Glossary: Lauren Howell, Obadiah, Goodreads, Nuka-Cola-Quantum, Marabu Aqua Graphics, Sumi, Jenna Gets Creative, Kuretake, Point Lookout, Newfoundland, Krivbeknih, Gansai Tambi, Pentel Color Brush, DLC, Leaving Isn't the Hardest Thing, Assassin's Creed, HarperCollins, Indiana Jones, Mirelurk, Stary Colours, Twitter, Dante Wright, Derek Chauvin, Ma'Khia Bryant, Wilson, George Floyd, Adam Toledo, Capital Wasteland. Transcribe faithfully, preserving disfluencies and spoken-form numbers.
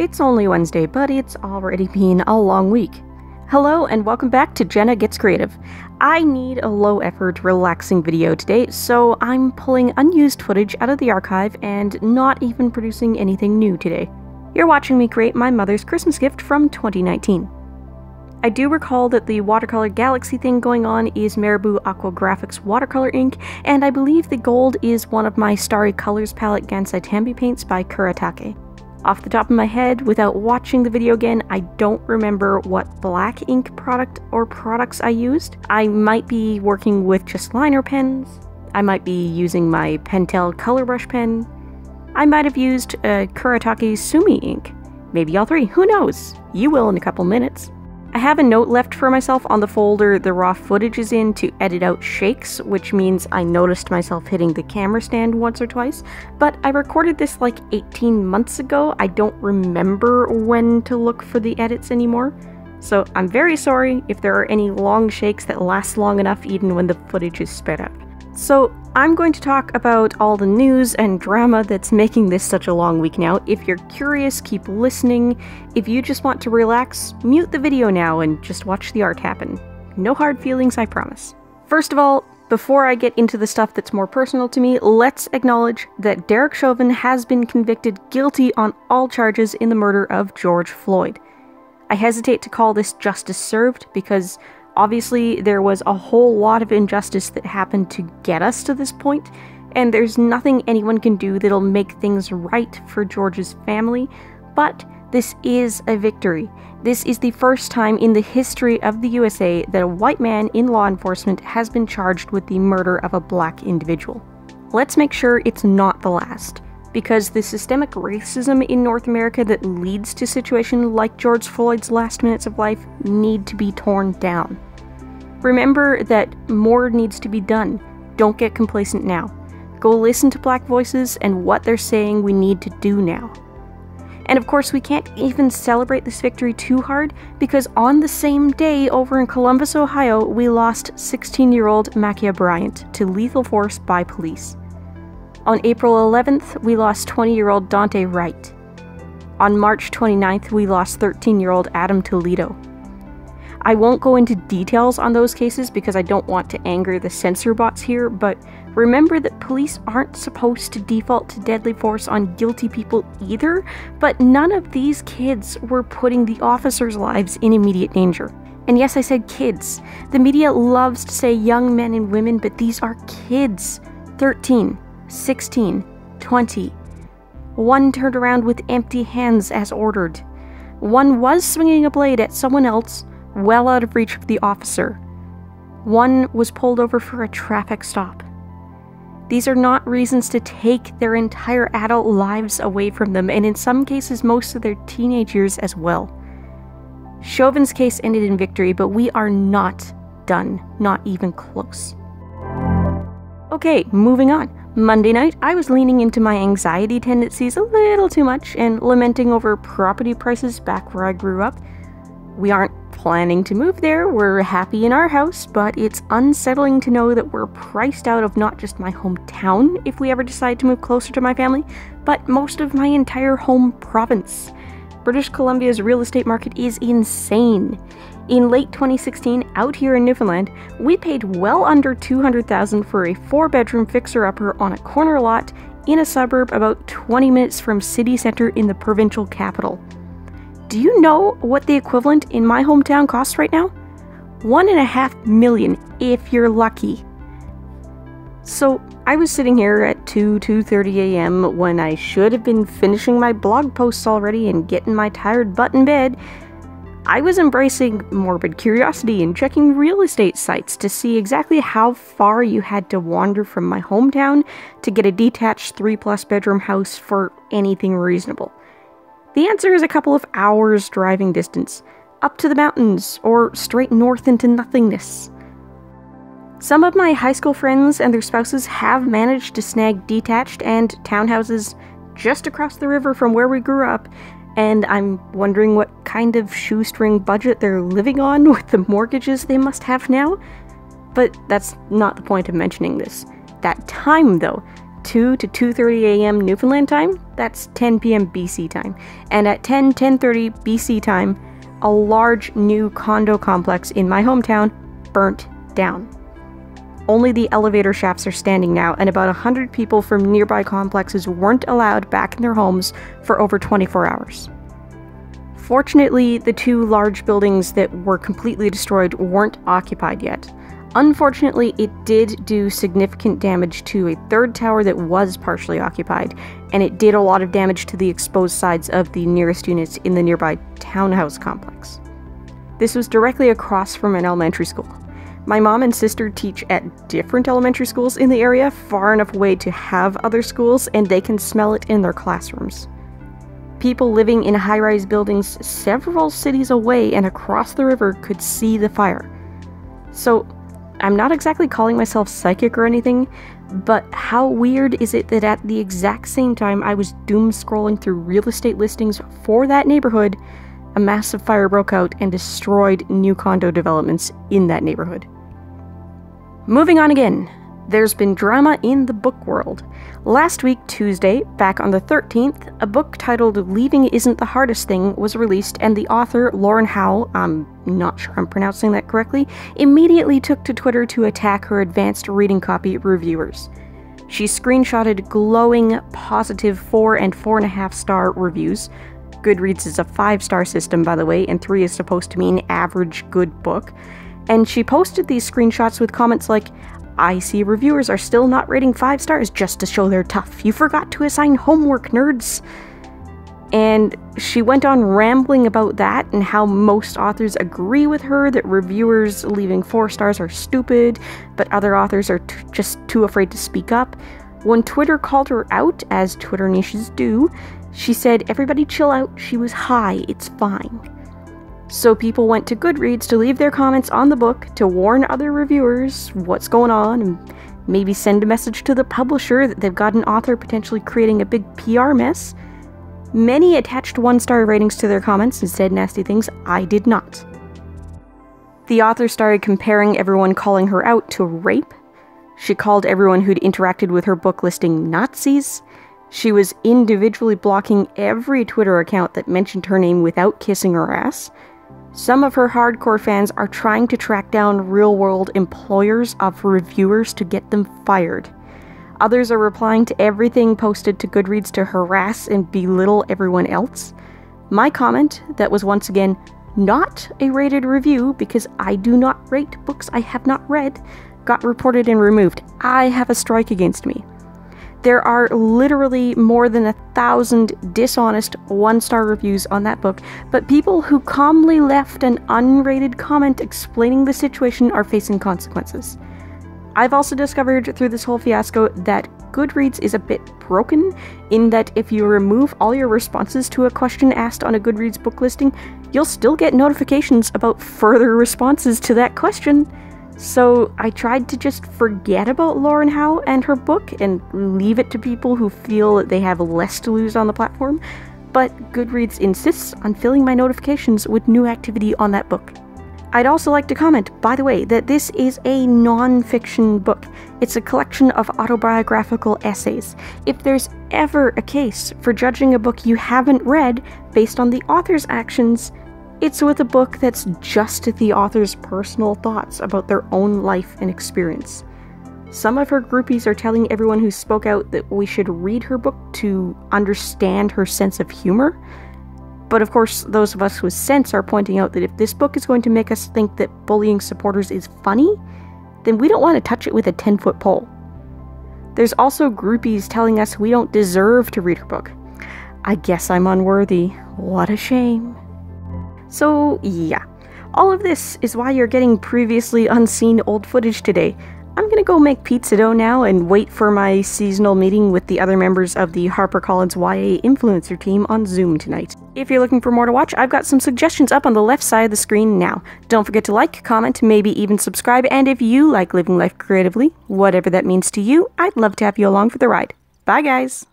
It's only Wednesday, but it's already been a long week. Hello and welcome back to Jenna Gets Creative. I need a low-effort, relaxing video today, so I'm pulling unused footage out of the archive and not even producing anything new today. You're watching me create my mother's Christmas gift from twenty nineteen. I do recall that the watercolor galaxy thing going on is Marabu Aqua Graphics watercolor ink, and I believe the gold is one of my Starry Colors palette Gansai Tambi paints by Kuretake. Off the top of my head, without watching the video again, I don't remember what black ink product or products I used. I might be working with just liner pens. I might be using my Pentel Color Brush pen. I might have used uh, Kuretake's Sumi ink. Maybe all three, who knows? You will in a couple minutes. I have a note left for myself on the folder the raw footage is in to edit out shakes, which means I noticed myself hitting the camera stand once or twice, but I recorded this like eighteen months ago. I don't remember when to look for the edits anymore, so I'm very sorry if there are any long shakes that last long enough even when the footage is sped up. So I'm going to talk about all the news and drama that's making this such a long week now. If you're curious, keep listening. If you just want to relax, mute the video now and just watch the art happen. No hard feelings, I promise. First of all, before I get into the stuff that's more personal to me, let's acknowledge that Derek Chauvin has been convicted guilty on all charges in the murder of George Floyd. I hesitate to call this justice served because obviously, there was a whole lot of injustice that happened to get us to this point, and there's nothing anyone can do that'll make things right for George's family, but this is a victory. This is the first time in the history of the U S A that a white man in law enforcement has been charged with the murder of a black individual. Let's make sure it's not the last, because the systemic racism in North America that leads to situations like George Floyd's last minutes of life need to be torn down. Remember that more needs to be done. Don't get complacent now. Go listen to black voices and what they're saying we need to do now. And of course, we can't even celebrate this victory too hard, because on the same day over in Columbus, Ohio, we lost sixteen-year-old Ma'Khia Bryant to lethal force by police. On April eleventh, we lost twenty-year-old Dante Wright. On March twenty-ninth, we lost thirteen-year-old Adam Toledo. I won't go into details on those cases because I don't want to anger the censor bots here, but remember that police aren't supposed to default to deadly force on guilty people either, but none of these kids were putting the officers' lives in immediate danger. And yes, I said kids. The media loves to say young men and women, but these are kids. thirteen, sixteen, twenty. One turned around with empty hands as ordered. One was swinging a blade at someone else, well out of reach of the officer. One was pulled over for a traffic stop. These are not reasons to take their entire adult lives away from them, and in some cases most of their teenage years as well. Chauvin's case ended in victory, but we are not done, not even close. Okay, moving on. Monday night, I was leaning into my anxiety tendencies a little too much and lamenting over property prices back where I grew up. We aren't planning to move there, we're happy in our house, but it's unsettling to know that we're priced out of not just my hometown if we ever decide to move closer to my family, but most of my entire home province. British Columbia's real estate market is insane. In late twenty sixteen, out here in Newfoundland, we paid well under two hundred thousand dollars for a four-bedroom fixer-upper on a corner lot in a suburb about twenty minutes from city center in the provincial capital. Do you know what the equivalent in my hometown costs right now? One and a half million, if you're lucky. So I was sitting here at two, two thirty a m when I should have been finishing my blog posts already and getting my tired butt in bed. I was embracing morbid curiosity and checking real estate sites to see exactly how far you had to wander from my hometown to get a detached three-plus bedroom house for anything reasonable. The answer is a couple of hours driving distance, up to the mountains, or straight north into nothingness. Some of my high school friends and their spouses have managed to snag detached and townhouses just across the river from where we grew up, and I'm wondering what kind of shoestring budget they're living on with the mortgages they must have now. But that's not the point of mentioning this. That time, though, at two to two thirty a m Newfoundland time, that's ten p m B C time. And at ten, ten thirty B C time, a large new condo complex in my hometown burnt down. Only the elevator shafts are standing now, and about one hundred people from nearby complexes weren't allowed back in their homes for over twenty-four hours. Fortunately, the two large buildings that were completely destroyed weren't occupied yet. Unfortunately, it did do significant damage to a third tower that was partially occupied, and it did a lot of damage to the exposed sides of the nearest units in the nearby townhouse complex. This was directly across from an elementary school. My mom and sister teach at different elementary schools in the area, far enough away to have other schools, and they can smell it in their classrooms. People living in high-rise buildings several cities away and across the river could see the fire. So, I'm not exactly calling myself psychic or anything, but how weird is it that at the exact same time I was doom scrolling through real estate listings for that neighborhood, a massive fire broke out and destroyed new condo developments in that neighborhood. Moving on again, there's been drama in the book world. Last week, Tuesday, back on the thirteenth, a book titled Leaving Isn't the Hardest Thing was released, and the author, Lauren Howell, I'm not sure I'm pronouncing that correctly, immediately took to Twitter to attack her advanced reading copy reviewers. She screenshotted glowing, positive four and four and a half star reviews. Goodreads is a five-star system, by the way, and three is supposed to mean average good book. And she posted these screenshots with comments like, "I see reviewers are still not rating five stars just to show they're tough. You forgot to assign homework, nerds." And she went on rambling about that and how most authors agree with her that reviewers leaving four stars are stupid, but other authors are t- just too afraid to speak up. When Twitter called her out, as Twitter niches do, she said, "Everybody chill out, she was high, it's fine." So people went to Goodreads to leave their comments on the book, to warn other reviewers what's going on, and maybe send a message to the publisher that they've got an author potentially creating a big P R mess. Many attached one-star ratings to their comments and said nasty things. I did not. The author started comparing everyone calling her out to rape. She called everyone who'd interacted with her book listing Nazis. She was individually blocking every Twitter account that mentioned her name without kissing her ass. Some of her hardcore fans are trying to track down real-world employers of reviewers to get them fired. Others are replying to everything posted to Goodreads to harass and belittle everyone else. My comment, that was once again not a rated review because I do not rate books I have not read, got reported and removed. I have a strike against me. There are literally more than a thousand dishonest one-star reviews on that book, but people who calmly left an unrated comment explaining the situation are facing consequences. I've also discovered through this whole fiasco that Goodreads is a bit broken, in that if you remove all your responses to a question asked on a Goodreads book listing, you'll still get notifications about further responses to that question. So I tried to just forget about Lauren Howe and her book and leave it to people who feel that they have less to lose on the platform, but Goodreads insists on filling my notifications with new activity on that book. I'd also like to comment, by the way, that this is a non-fiction book. It's a collection of autobiographical essays. If there's ever a case for judging a book you haven't read based on the author's actions, it's with a book that's just the author's personal thoughts about their own life and experience. Some of her groupies are telling everyone who spoke out that we should read her book to understand her sense of humor. But of course, those of us with sense are pointing out that if this book is going to make us think that bullying supporters is funny, then we don't want to touch it with a ten-foot pole. There's also groupies telling us we don't deserve to read her book. I guess I'm unworthy. What a shame. So yeah, all of this is why you're getting previously unseen old footage today. I'm gonna go make pizza dough now and wait for my seasonal meeting with the other members of the HarperCollins Y A influencer team on Zoom tonight. If you're looking for more to watch, I've got some suggestions up on the left side of the screen now. Don't forget to like, comment, maybe even subscribe, and if you like living life creatively, whatever that means to you, I'd love to have you along for the ride. Bye guys!